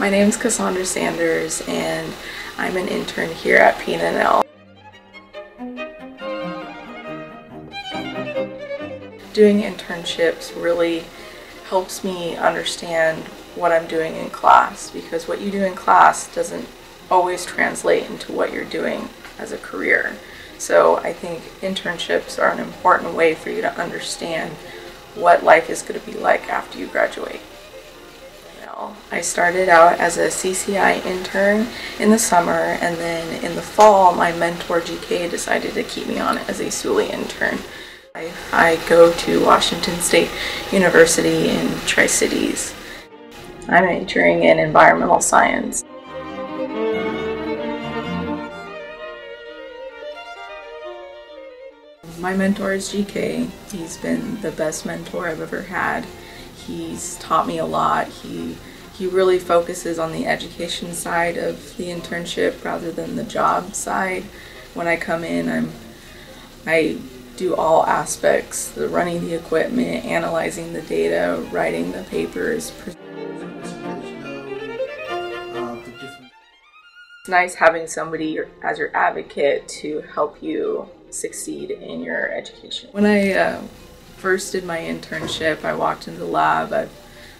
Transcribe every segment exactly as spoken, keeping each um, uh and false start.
My name is Cassandra Sanders and I'm an intern here at P N N L. Doing internships really helps me understand what I'm doing in class, because what you do in class doesn't always translate into what you're doing as a career. So I think internships are an important way for you to understand what life is going to be like after you graduate. I started out as a C C I intern in the summer, and then in the fall my mentor G K decided to keep me on as a SULI intern. I, I go to Washington State University in Tri-Cities. I'm majoring in environmental science. My mentor is G K. He's been the best mentor I've ever had. He's taught me a lot. He He really focuses on the education side of the internship rather than the job side. When I come in, I'm, I do all aspects, the running the equipment, analyzing the data, writing the papers. It's nice having somebody as your advocate to help you succeed in your education. When I uh, first did my internship, I walked into the lab. I've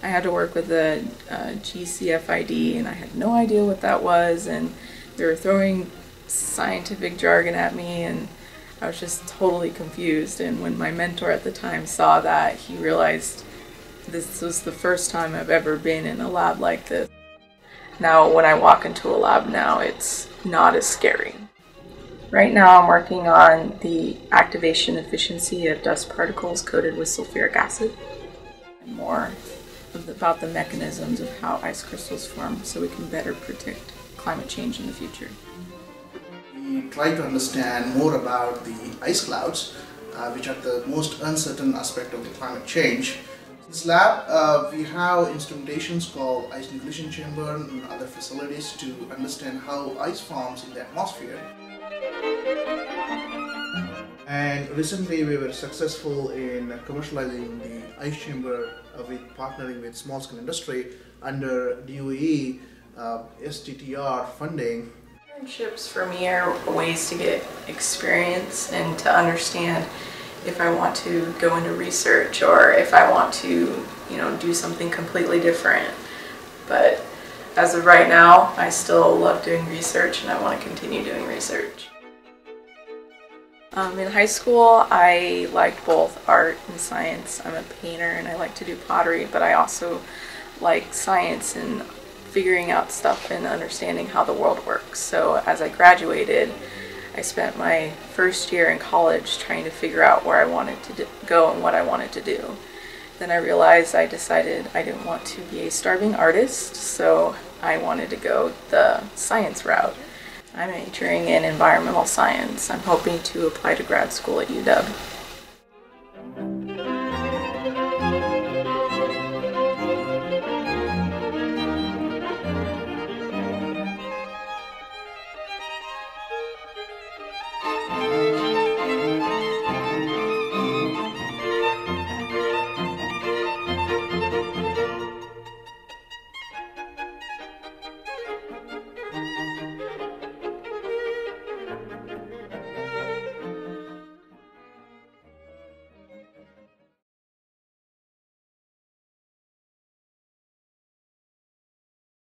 I had to work with the uh, G C F I D, and I had no idea what that was, and they were throwing scientific jargon at me and I was just totally confused. And when my mentor at the time saw that, he realized this was the first time I've ever been in a lab like this. Now when I walk into a lab now, it's not as scary. Right now I'm working on the activation efficiency of dust particles coated with sulfuric acid and more. About the mechanisms of how ice crystals form so we can better predict climate change in the future. We try to understand more about the ice clouds, uh, which are the most uncertain aspect of the climate change. In this lab, uh, we have instrumentations called ice nucleation chamber and other facilities to understand how ice forms in the atmosphere. And recently we were successful in commercializing the ice chamber with partnering with small-scale industry under D O E uh, S T T R funding. Internships for me are ways to get experience and to understand if I want to go into research or if I want to, you know, do something completely different. But as of right now, I still love doing research and I want to continue doing research. Um, in high school, I liked both art and science. I'm a painter and I like to do pottery, but I also like science and figuring out stuff and understanding how the world works. So as I graduated, I spent my first year in college trying to figure out where I wanted to go and what I wanted to do. Then I realized I decided I didn't want to be a starving artist, so I wanted to go the science route. I'm majoring in environmental science. I'm hoping to apply to grad school at U W.